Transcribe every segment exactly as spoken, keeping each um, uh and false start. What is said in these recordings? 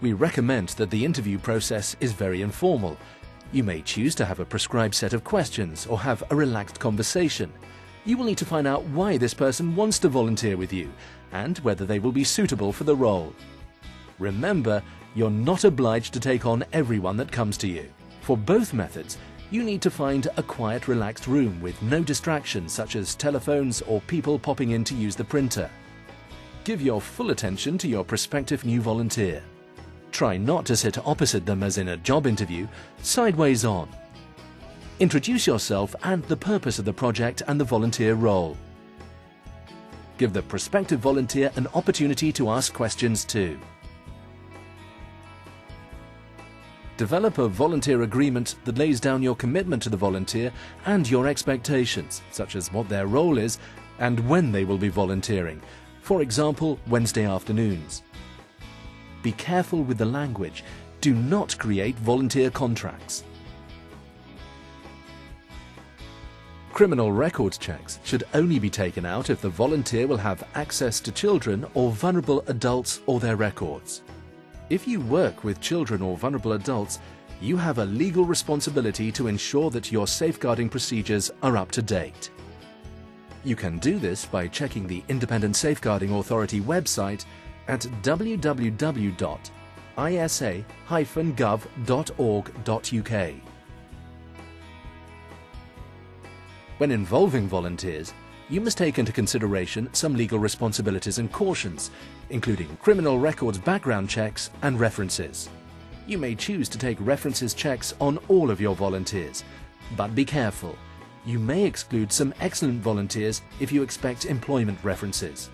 We recommend that the interview process is very informal. You may choose to have a prescribed set of questions or have a relaxed conversation. You will need to find out why this person wants to volunteer with you and whether they will be suitable for the role. Remember, you're not obliged to take on everyone that comes to you. For both methods, you need to find a quiet, relaxed room with no distractions such as telephones or people popping in to use the printer. Give your full attention to your prospective new volunteer. Try not to sit opposite them as in a job interview, sideways on. Introduce yourself and the purpose of the project and the volunteer role. Give the prospective volunteer an opportunity to ask questions too. Develop a volunteer agreement that lays down your commitment to the volunteer and your expectations, such as what their role is and when they will be volunteering, for example, Wednesday afternoons. Be careful with the language. Do not create volunteer contracts. Criminal record checks should only be taken out if the volunteer will have access to children or vulnerable adults or their records. If you work with children or vulnerable adults, you have a legal responsibility to ensure that your safeguarding procedures are up to date. You can do this by checking the Independent Safeguarding Authority website at w w w dot i s a dash gov dot org dot u k. When involving volunteers, you must take into consideration some legal responsibilities and cautions, including criminal records background checks and references. You may choose to take references checks on all of your volunteers, but be careful. You may exclude some excellent volunteers if you expect employment references.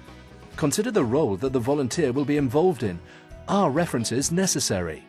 Consider the role that the volunteer will be involved in. Are references necessary?